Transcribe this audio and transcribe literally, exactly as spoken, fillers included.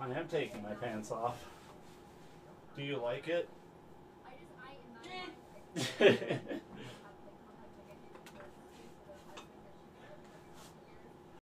I am taking my pants off. Do you like it? I just, I